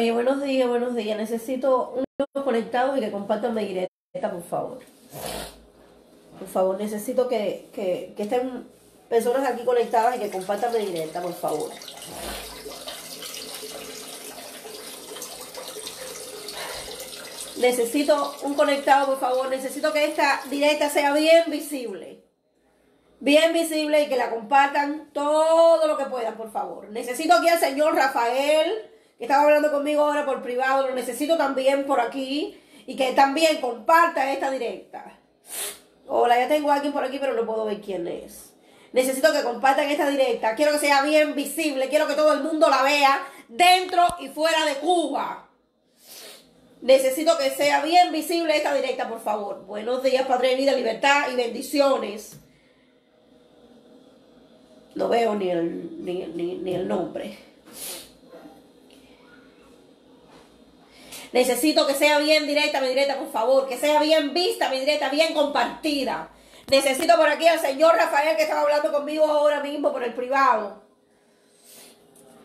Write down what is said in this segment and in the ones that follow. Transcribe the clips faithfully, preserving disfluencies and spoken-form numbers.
Oye, buenos días, buenos días. Necesito unos conectados y que compartan mi directa, por favor. Por favor, necesito que, que, que estén personas aquí conectadas y que compartan mi directa, por favor. Necesito un conectado, por favor. Necesito que esta directa sea bien visible. Bien visible y que la compartan todo lo que puedan, por favor. Necesito aquí al señor Rafael, que estaba hablando conmigo ahora por privado. Lo necesito también por aquí y que también comparta esta directa. Hola, ya tengo a alguien por aquí, pero no puedo ver quién es. Necesito que compartan esta directa. Quiero que sea bien visible. Quiero que todo el mundo la vea dentro y fuera de Cuba. Necesito que sea bien visible esta directa, por favor. Buenos días, Patria y Vida, libertad y bendiciones. No veo ni el, ni, ni, ni el nombre. Necesito que sea bien directa, mi directa, por favor. Que sea bien vista, mi directa, bien compartida. Necesito por aquí al señor Rafael, que estaba hablando conmigo ahora mismo por el privado.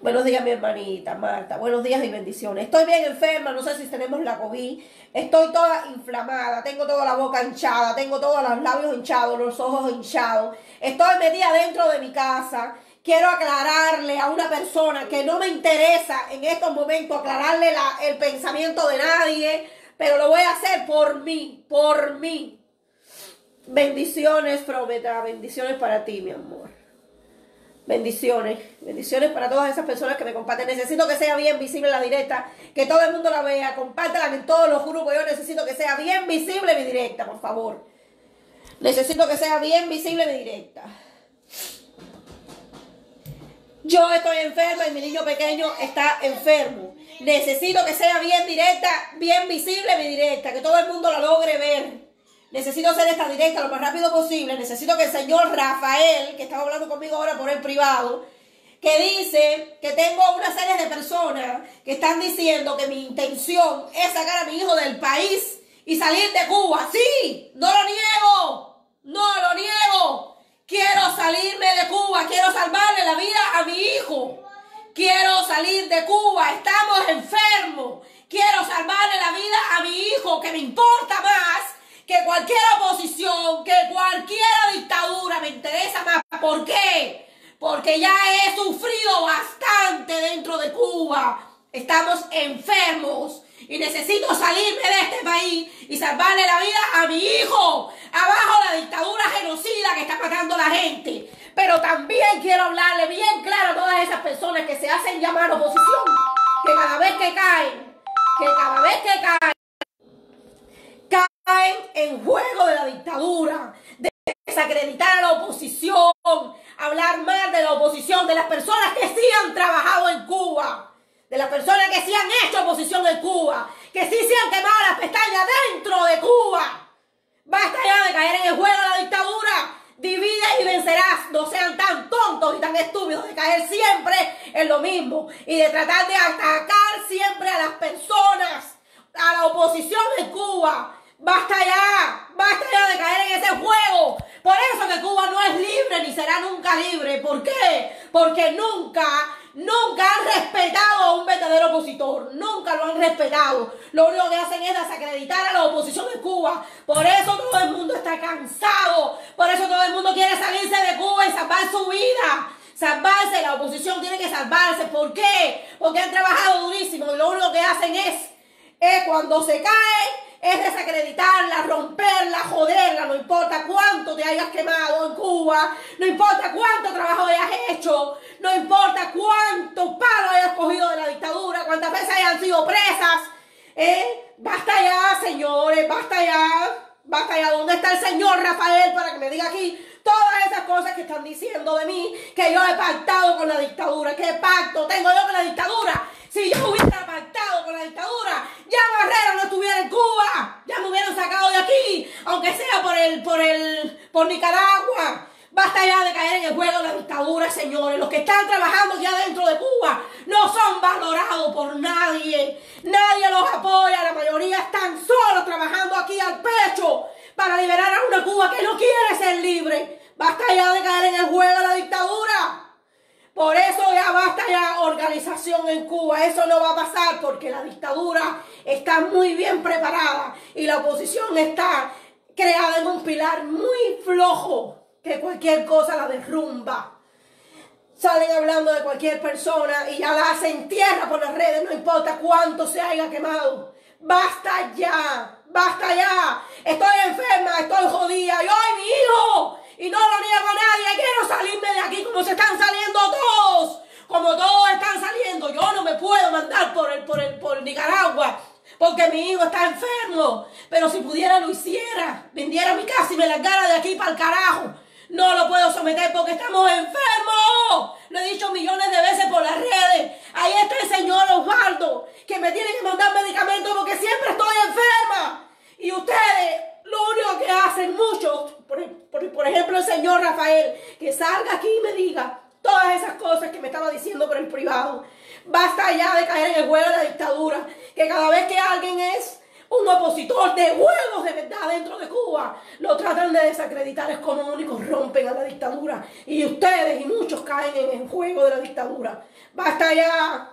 Buenos días, mi hermanita Marta. Buenos días y bendiciones. Estoy bien enferma, no sé si tenemos la COVID. Estoy toda inflamada, tengo toda la boca hinchada, tengo todos los labios hinchados, los ojos hinchados. Estoy metida dentro de mi casa. Quiero aclararle a una persona que no me interesa en estos momentos aclararle la, el pensamiento de nadie, pero lo voy a hacer por mí, por mí. Bendiciones, prometa, bendiciones para ti, mi amor. Bendiciones, bendiciones para todas esas personas que me comparten. Necesito que sea bien visible la directa, que todo el mundo la vea, compártela en todos los grupos. Yo necesito que sea bien visible mi directa, por favor. Necesito que sea bien visible mi directa. Yo estoy enferma y mi niño pequeño está enfermo. Necesito que sea bien directa, bien visible mi directa, que todo el mundo la logre ver. Necesito hacer esta directa lo más rápido posible. Necesito que el señor Rafael, que estaba hablando conmigo ahora por el privado, que dice que tengo una serie de personas que están diciendo que mi intención es sacar a mi hijo del país y salir de Cuba. ¡Sí! ¡No lo niego! ¡No lo niego! Quiero salirme de Cuba. Quiero salvarle la vida a mi hijo. Quiero salir de Cuba. Estamos enfermos. Quiero salvarle la vida a mi hijo, que me importa más que cualquier oposición, que cualquier dictadura. Me interesa más. ¿Por qué? Porque ya he sufrido bastante dentro de Cuba. Estamos enfermos y necesito salirme de este país y salvarle la vida a mi hijo. Abajo la dictadura genocida que está matando a la gente. Pero también quiero hablarle bien claro a todas esas personas que se hacen llamar oposición, que cada vez que caen, que cada vez que caen, caen en juego de la dictadura, de desacreditar a la oposición, hablar mal de la oposición, de las personas que sí han trabajado en Cuba, de las personas que sí han hecho oposición en Cuba, que sí se han quemado las pestañas dentro de Cuba. Basta ya de caer en el juego de la dictadura. Divide y vencerás. No sean tan tontos y tan estúpidos de caer siempre en lo mismo y de tratar de atacar siempre a las personas, a la oposición en Cuba. Basta ya, basta ya de caer en ese juego. Por eso que Cuba no es libre ni será nunca libre. ¿Por qué? Porque nunca, nunca han respetado a un verdadero opositor. Nunca lo han respetado. Lo único que hacen es desacreditar a la oposición de Cuba. Por eso todo el mundo está cansado. Por eso todo el mundo quiere salirse de Cuba y salvar su vida. Salvarse, la oposición tiene que salvarse. ¿Por qué? Porque han trabajado durísimo y lo único que hacen es, es cuando se cae, es desacreditarla, romperla, joderla. No importa cuánto te hayas quemado en Cuba, no importa cuánto trabajo hayas hecho, no importa cuánto palo hayas cogido de la dictadura, cuántas veces hayan sido presas. ¿Eh? Basta ya, señores, basta ya, basta ya. ¿Dónde está el señor Rafael para que me diga aquí todas esas cosas que están diciendo de mí, que yo he pactado con la dictadura? ¿Qué pacto tengo yo con la dictadura? Si yo hubiera pactado con la dictadura, ya Marrero no estuviera en Cuba, ya me hubieran sacado de aquí, aunque sea por el, por el, por Nicaragua. Basta ya de caer en el juego de la dictadura, señores. Los que están trabajando ya dentro de Cuba no son valorados por nadie. Nadie los apoya, la mayoría están solos trabajando aquí al pecho para liberar a una Cuba que no quiere ser libre. Basta ya de caer en el juego de la dictadura. Por eso ya basta ya organización en Cuba. Eso no va a pasar porque la dictadura está muy bien preparada y la oposición está creada en un pilar muy flojo que cualquier cosa la derrumba. Salen hablando de cualquier persona y ya la hacen tierra por las redes, no importa cuánto se haya quemado. Basta ya, basta ya. Estoy enferma, estoy jodida. Yo y mi hijo, y no lo niego a nadie, quiero salirme de aquí como se están saliendo todos. Como todos están saliendo, yo no me puedo mandar por, el, por, el, por Nicaragua porque mi hijo está enfermo. Pero si pudiera lo hiciera, vendiera mi casa y me largara de aquí para el carajo. No lo puedo someter porque estamos enfermos. Lo he dicho millones de veces por las redes. Ahí está el señor Osvaldo, que me tiene que mandar medicamentos porque siempre estoy enferma. Y ustedes, lo único que hacen muchos, por, por, por ejemplo el señor Rafael, que salga aquí y me diga todas esas cosas que me estaba diciendo por el privado. Basta ya de caer en el juego de la dictadura, que cada vez que alguien es un opositor de huevos de verdad dentro de Cuba, lo tratan de desacreditar. Es como únicos rompen a la dictadura. Y ustedes y muchos caen en el juego de la dictadura. ¡Basta ya!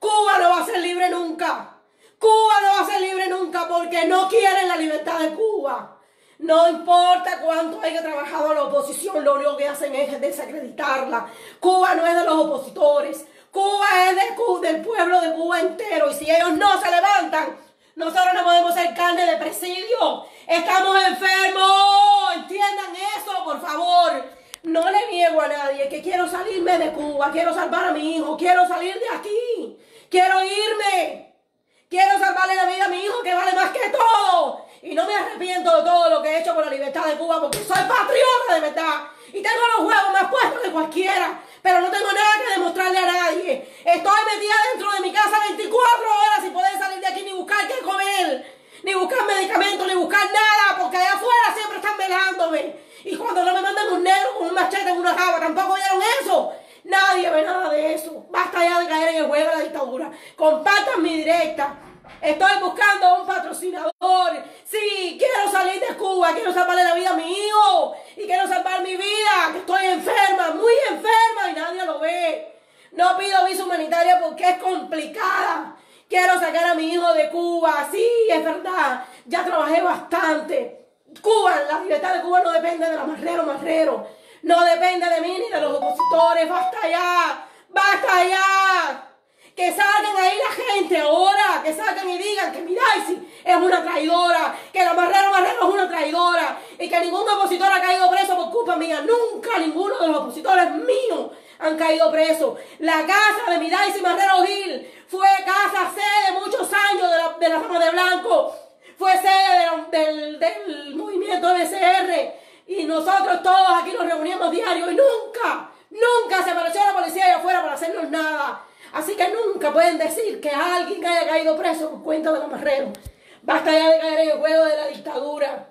Cuba no va a ser libre nunca. Cuba no va a ser libre nunca porque no quieren la libertad de Cuba. No importa cuánto haya trabajado la oposición, lo único que hacen es desacreditarla. Cuba no es de los opositores. Cuba es de, del pueblo de Cuba entero. Y si ellos no se levantan, nosotros no podemos ser carne de presidio. Estamos enfermos. Entiendan eso, por favor. No le niego a nadie que quiero salirme de Cuba. Quiero salvar a mi hijo. Quiero salir de aquí. Quiero irme. Quiero salvarle la vida a mi hijo, que vale más que todo. Y no me arrepiento de todo lo que he hecho por la libertad de Cuba, porque soy patriota de verdad. Y tengo los huevos más puestos que cualquiera. Pero no tengo nada que demostrarle a nadie. Estoy metida dentro de mi casa veinticuatro horas sin poder salir de aquí, ni buscar qué comer, ni buscar medicamentos, ni buscar nada, porque allá afuera siempre están velándome. Y cuando no me mandan un negro con un machete en una jaba, tampoco vieron eso. Nadie ve nada de eso. Basta ya de caer en el juego de la dictadura. Compartan mi directa. Estoy buscando un patrocinador. Sí, quiero salir de Cuba, quiero salvarle la vida a mi hijo y quiero salvar mi vida, que estoy enferma, muy enferma y nadie lo ve. No pido visa humanitaria porque es complicada. Quiero sacar a mi hijo de Cuba, sí, es verdad, ya trabajé bastante. Cuba, la libertad de Cuba no depende de la Marrero, Marrero. No depende de mí ni de los opositores, basta ya, basta ya. Que salgan ahí la gente ahora, que salgan y digan que Midaisy es una traidora, que la Marrero Marrero es una traidora y que ningún opositor ha caído preso por culpa mía. Nunca ninguno de los opositores míos han caído preso. La casa de Midaisy Marrero Gil fue casa sede muchos años de la, de la Fama de Blanco, fue sede del, del, del movimiento B C R y nosotros todos aquí nos reuníamos diario y nunca, nunca se apareció la policía allá afuera para hacernos nada. Así que nunca pueden decir que alguien haya caído preso por cuenta de los Marreros. Basta ya de caer en el juego de la dictadura.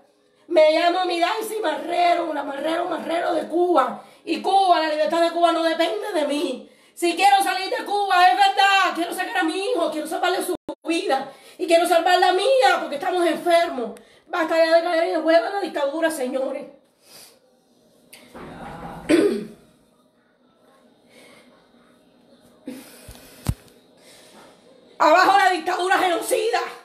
Me llamo Midaisy Marrero, la Marrero Marrero de Cuba. Y Cuba, la libertad de Cuba no depende de mí. Si quiero salir de Cuba, es verdad, quiero sacar a mi hijo, quiero salvarle su vida. Y quiero salvar la mía porque estamos enfermos. Basta ya de caer en el juego de la dictadura, señores. ¡Abajo la dictadura genocida!